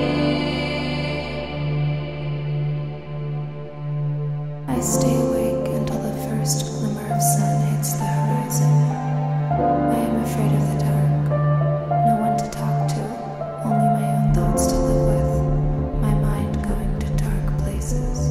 I stay awake until the first glimmer of sun hits the horizon. I am afraid of the dark, no one to talk to, only my own thoughts to live with, my mind going to dark places.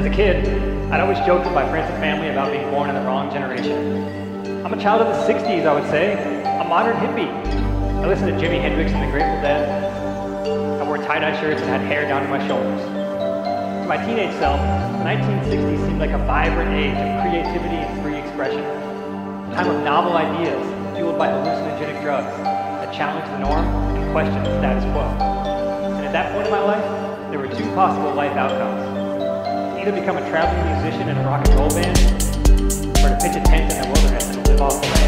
As a kid, I'd always joked with my friends and family about being born in the wrong generation. I'm a child of the 60s, I would say, a modern hippie. I listened to Jimi Hendrix and the Grateful Dead. I wore tie-dye shirts and had hair down to my shoulders. To my teenage self, the 1960s seemed like a vibrant age of creativity and free expression, a time of novel ideas fueled by hallucinogenic drugs that challenged the norm and questioned the status quo. And at that point in my life, there were two possible life outcomes. Either become a traveling musician in a rock and roll band, or to pitch a tent in the wilderness and live off the land.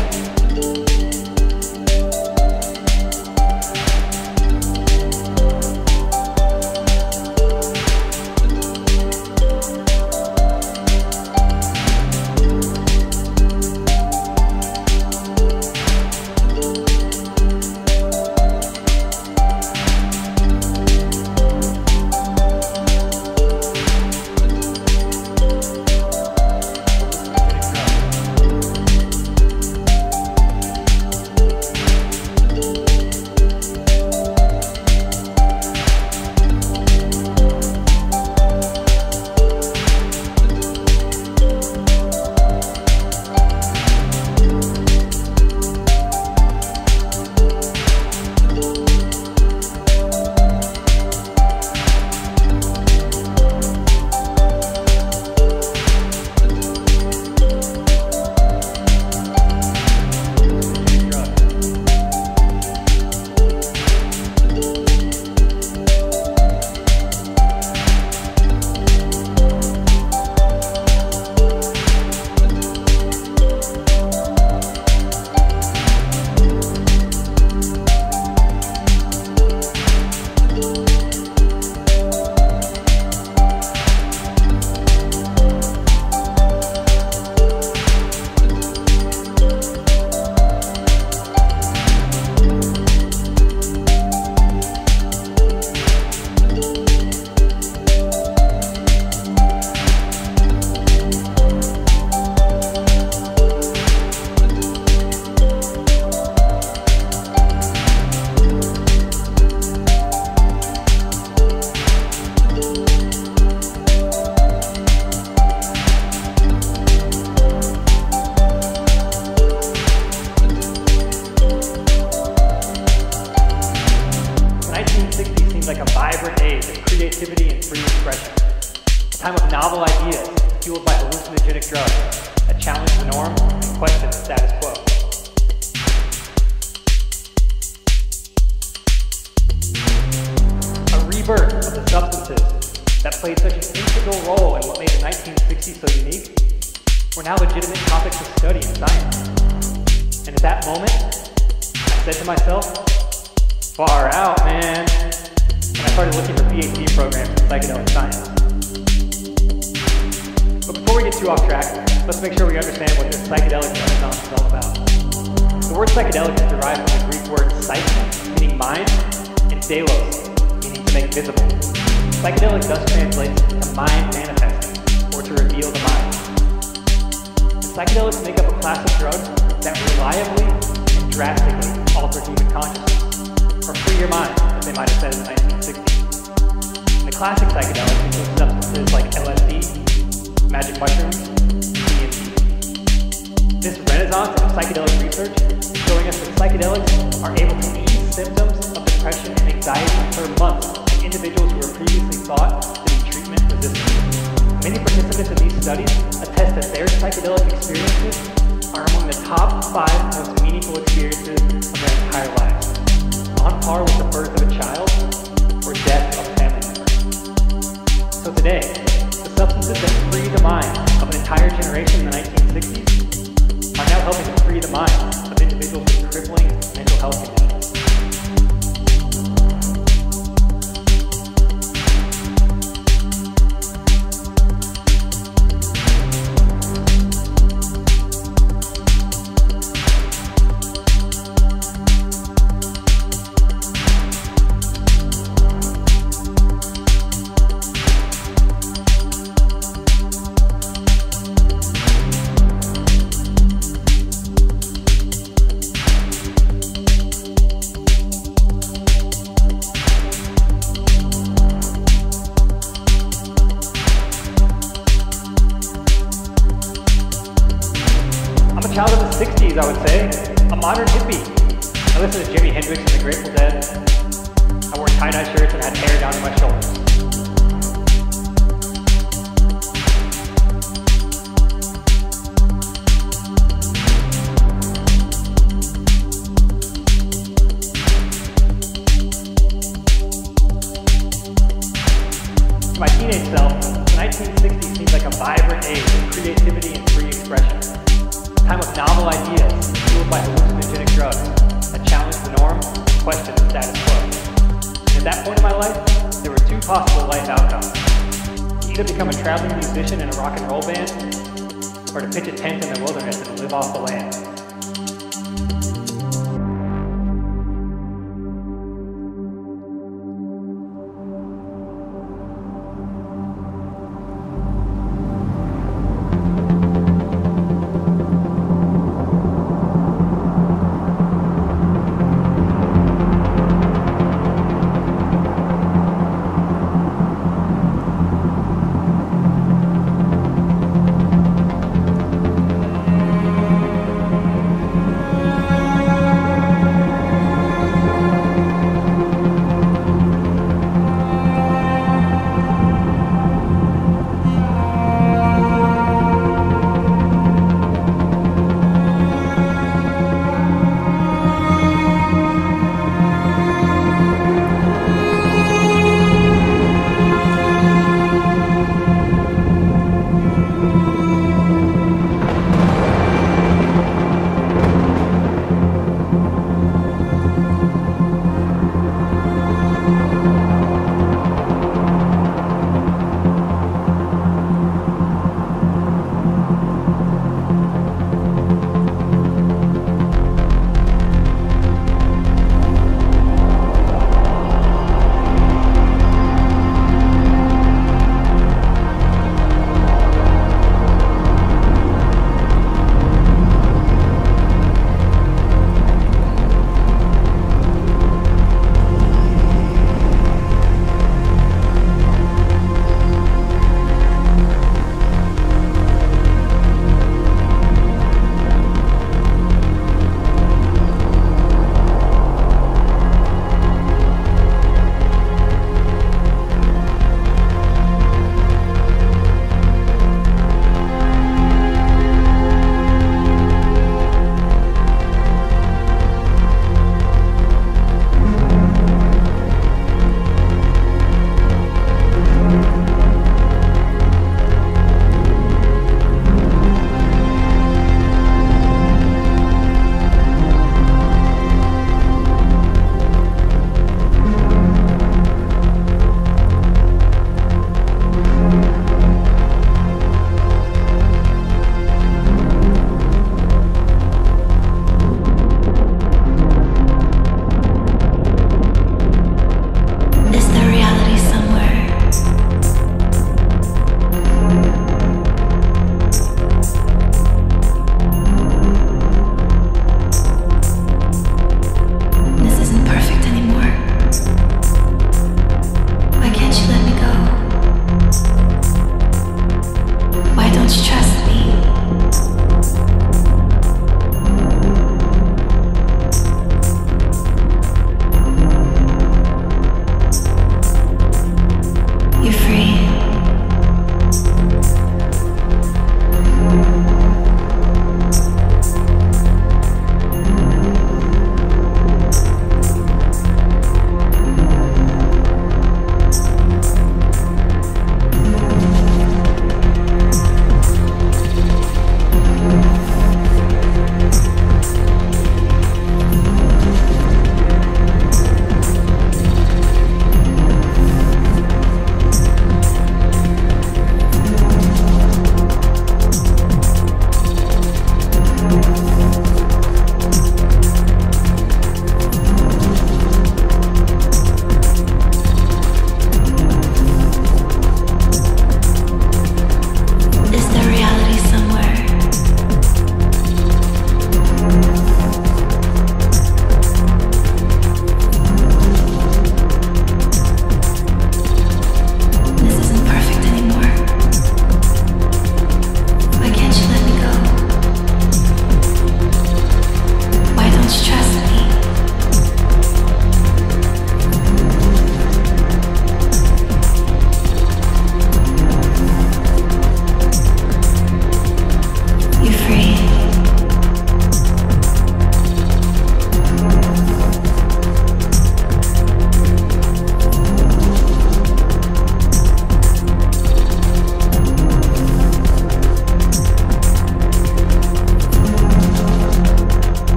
child of the 60s, I would say. A modern hippie. I listened to Jimi Hendrix and the Grateful Dead. I wore tie-dye shirts and had hair down to my shoulders. My teenage self, 1960 seems like a vibrant age of creativity and free expression. A time of novel ideas, fueled by hallucinogenic drugs, that challenged the norm, questioned the status quo. At that point in my life, there were two possible life outcomes. Either become a traveling musician in a rock and roll band, or to pitch a tent in the wilderness and live off the land.